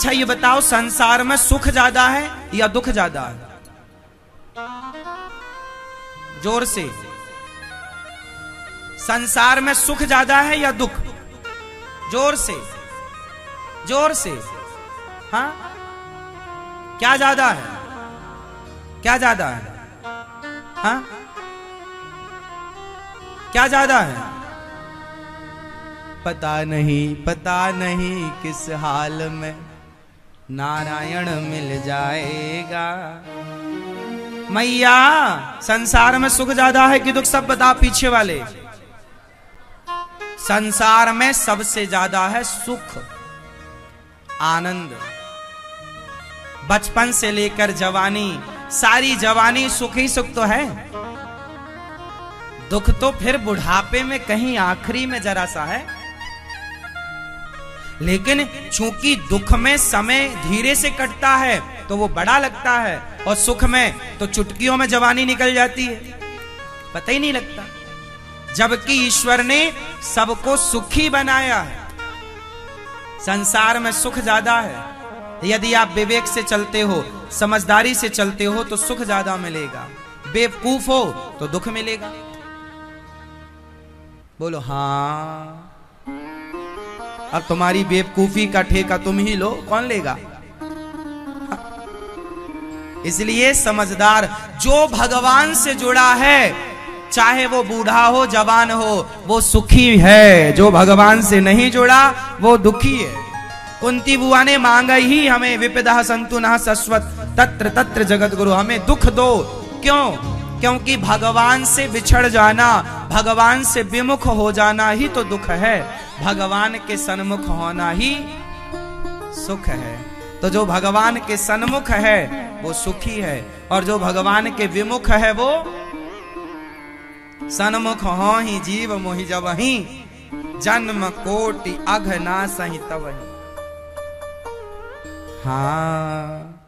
अच्छा ये बताओ संसार में सुख ज्यादा है या दुख ज्यादा है? जोर से। संसार में सुख ज्यादा है या दुख? जोर से, जोर से। हाँ, क्या ज्यादा है? क्या ज्यादा है? हाँ, क्या ज्यादा है? पता नहीं किस हाल में नारायण मिल जाएगा। मैया संसार में सुख ज्यादा है कि दुख? सब बता पीछे वाले। संसार में सबसे ज्यादा है सुख, आनंद। बचपन से लेकर जवानी, सारी जवानी सुख ही सुख तो है। दुख तो फिर बुढ़ापे में कहीं आखिरी में जरा सा है। लेकिन चूंकि दुख में समय धीरे से कटता है तो वो बड़ा लगता है, और सुख में तो चुटकियों में जवानी निकल जाती है, पता ही नहीं लगता। जबकि ईश्वर ने सबको सुखी बनाया है। संसार में सुख ज्यादा है। यदि आप विवेक से चलते हो, समझदारी से चलते हो तो सुख ज्यादा मिलेगा, बेवकूफ हो तो दुख मिलेगा। बोलो हाँ। अब तुम्हारी बेवकूफी का ठेका तुम ही लो, कौन लेगा? इसलिए समझदार जो भगवान से जुड़ा है, चाहे वो बूढ़ा हो जवान हो, वो सुखी है। जो भगवान से नहीं जुड़ा वो दुखी है। कुंती बुआ ने मांगा ही हमें विपदा संतुना सस्वत तत्र तत्र जगत गुरु, हमें दुख दो। क्यों? क्योंकि भगवान से बिछड़ जाना, भगवान से विमुख हो जाना ही तो दुख है। भगवान के सन्मुख होना ही सुख है। तो जो भगवान के सन्मुख है वो सुखी है, और जो भगवान के विमुख है वो सन्मुख हो ही जीव मोहि जब ही जन्म कोटि अघना सहित वही। हाँ।